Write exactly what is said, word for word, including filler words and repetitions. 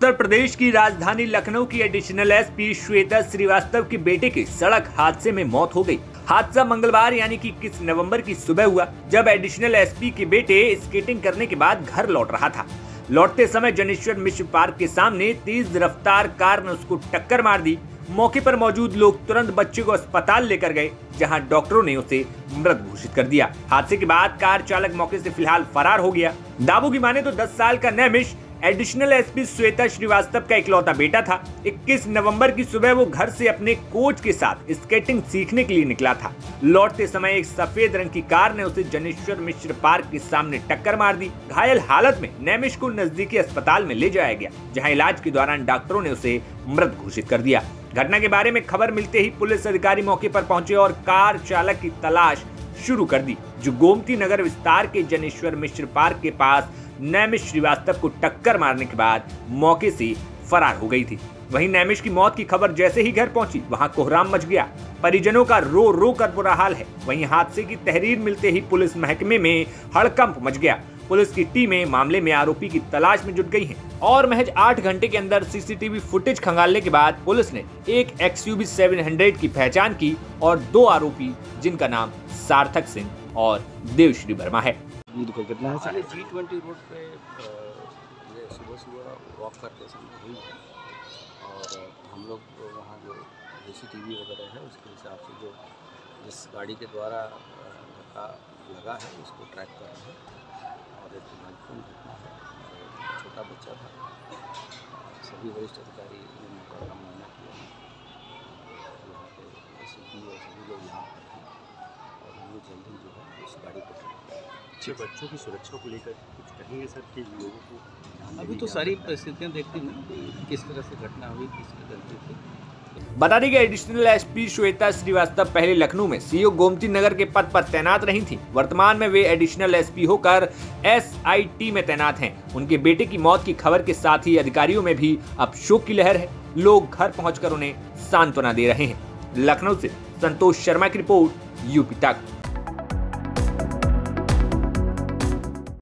उत्तर प्रदेश की राजधानी लखनऊ की एडिशनल एसपी श्वेता श्रीवास्तव के बेटे की सड़क हादसे में मौत हो गई। हादसा मंगलवार यानी कि इक्कीस नवंबर की सुबह हुआ, जब एडिशनल एसपी के बेटे स्केटिंग करने के बाद घर लौट रहा था। लौटते समय जनेश्वर मिश्र पार्क के सामने तेज रफ्तार कार ने उसको टक्कर मार दी। मौके पर मौजूद लोग तुरंत बच्चे को अस्पताल लेकर गए, जहां डॉक्टरों ने उसे मृत घोषित कर दिया। हादसे के बाद कार चालक मौके से फिलहाल फरार हो गया। दावों की माने तो दस साल का नैमिष एडिशनल एसपी श्वेता श्रीवास्तव का इकलौता बेटा था। इक्कीस नवंबर की सुबह वो घर से अपने कोच के साथ स्केटिंग सीखने के लिए निकला था। लौटते समय एक सफेद रंग की कार ने उसे जनेश्वर मिश्र पार्क के सामने टक्कर मार दी। घायल हालत में नैमिष को नजदीकी अस्पताल में ले जाया गया, जहां इलाज के दौरान डॉक्टरों ने उसे मृत घोषित कर दिया। घटना के बारे में खबर मिलते ही पुलिस अधिकारी मौके पर पहुंचे और कार चालक की तलाश शुरू कर दी, जो गोमती नगर विस्तार के जनेश्वर मिश्र पार्क के पास नैमिष श्रीवास्तव को टक्कर मारने के बाद मौके से फरार हो गई थी। वहीं नैमिष की मौत की खबर जैसे ही घर पहुंची, वहां कोहराम मच गया। परिजनों का रो रो कर बुरा हाल है। वहीं हादसे की तहरीर मिलते ही पुलिस महकमे में हड़कंप मच गया। पुलिस की टीमें मामले में आरोपी की तलाश में जुट गई हैं और महज आठ घंटे के अंदर सीसीटीवी फुटेज खंगालने के बाद पुलिस ने एक एक्सयूवी सात सौ की पहचान की और दो आरोपी, जिनका नाम सार्थक सिंह और देवश्री वर्मा है। कितना है जी ट्वेंटी रोड पे सुबह सुबह वॉक करते समय हुई है और हम लोग वहाँ जो सीसीटीवी वगैरह है उसके हिसाब से जो जिस गाड़ी के द्वारा धक्का लगा है उसको ट्रैक कर रहे हैं और एक महत्वपूर्ण घटना है। छोटा बच्चा था। सभी वरिष्ठ अधिकारी ने मौका का मुआयना किया है। सभी लोग यहाँ पर हैं और हम लोग जल्दी जो है उस गाड़ी पर बच्चे बच्चों की सुरक्षा को लेकर कुछ कहेंगे सर कि लोगों को अभी तो सारी परिस्थितियां देखते हैं किस तरह से घटना हुई, किसकी गलती थी। बता दें कि एडिशनल एसपी श्वेता श्रीवास्तव पहले लखनऊ में सीओ गोमती नगर के पद पर तैनात रही थी। वर्तमान में वे एडिशनल एसपी होकर एसआईटी में तैनात हैं। उनके बेटे की मौत की खबर के साथ ही अधिकारियों में भी अब शोक की लहर है। लोग घर पहुँच कर उन्हें सांत्वना दे रहे हैं। लखनऊ से संतोष शर्मा की रिपोर्ट, यूपी तक।